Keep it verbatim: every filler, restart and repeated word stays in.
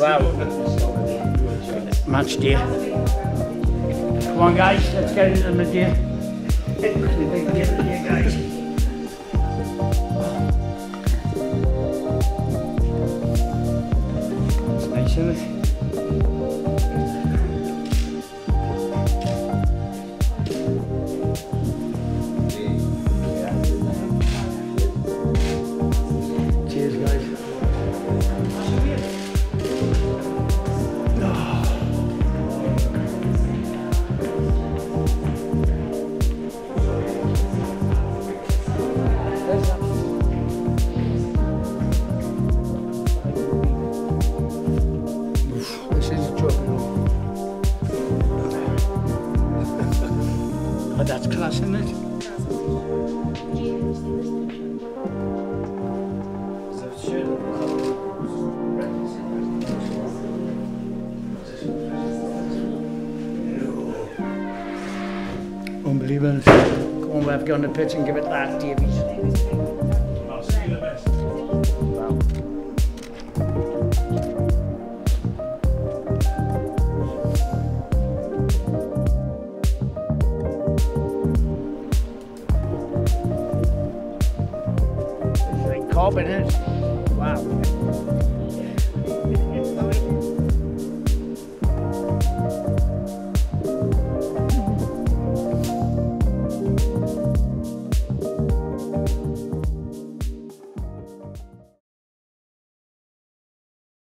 Wow. Much deer. Come on guys, let's get into the deer. Get the deer guys. That's nice, isn't it? Cheers guys. But that's class, isn't it? Unbelievable. Come on, we've gone to the pitch and give it that, Davies. I'll see you the best. Wow.